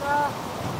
哥。